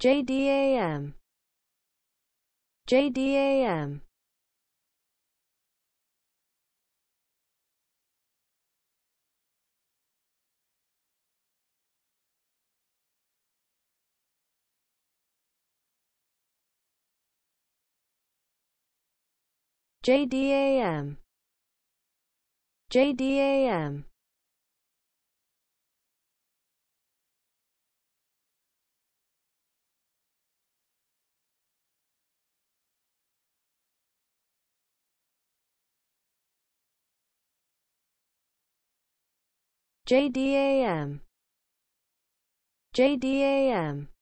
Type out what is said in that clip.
JDAM. JDAM. JDAM. JDAM. JDAM. JDAM.